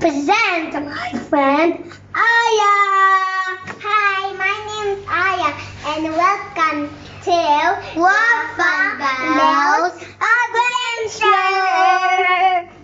present my friend Aya. Hi, my name is Aya, and welcome to Raffa and Belle Adventures.